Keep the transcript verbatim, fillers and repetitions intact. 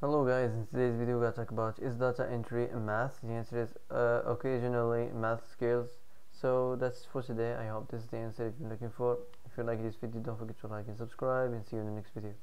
Hello guys, in today's video we're going to talk about is data entry math? The answer is uh, occasionally math skills. So that's for today. I hope this is the answer if you're looking for. If you like this video, don't forget to like and subscribe, and see you in the next video.